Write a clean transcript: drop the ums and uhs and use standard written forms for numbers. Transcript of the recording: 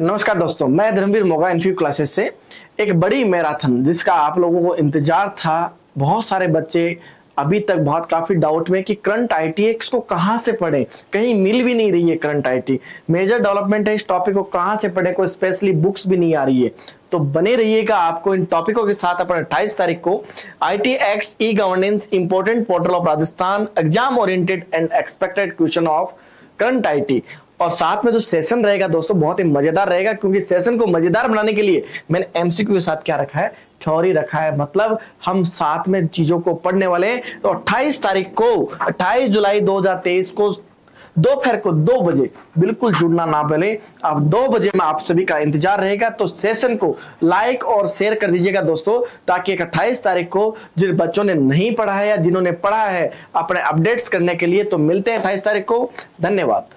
नमस्कार दोस्तों, मैं धर्मवीर मोगा इनफ्यूब क्लासेस से। एक बड़ी मैराथन जिसका आप लोगों को इंतजार था, बहुत सारे बच्चे अभी तक बहुत काफी डाउट में कि करंट आईटी इसको कहाँ से पढ़े, कहीं मिल भी नहीं रही है। करंट आईटी मेजर डेवलपमेंट है, इस टॉपिक को कहाँ से पढ़े को स्पेशली बुक्स भी नहीं आ रही है। तो बने रहिएगा, आपको इन टॉपिकों के साथ अपन 28 तारीख को IT act e governance important portal of Rajasthan exam oriented and expected question of current IT और साथ में जो सेशन रहेगा दोस्तों बहुत ही मजेदार रहेगा, क्योंकि सेशन को मजेदार बनाने के लिए मैंने एमसीक्यू के साथ क्या रखा है, थ्योरी रखा है। मतलब हम साथ में चीजों को पढ़ने वाले हैं। तो 28 तारीख को 28 जुलाई 2023 को दोपहर को 2 बजे, बिल्कुल जुड़ना ना भूले, आप 2 बजे में आप सभी का इंतजार रहेगा। तो सेशन को लाइक और शेयर कर दीजिएगा दोस्तों, ताकि 28 तारीख को जिन बच्चों ने नहीं पढ़ा है या जिन्होंने पढ़ा है अपने अपडेट्स करने के लिए। तो मिलते हैं 28 तारीख को, धन्यवाद।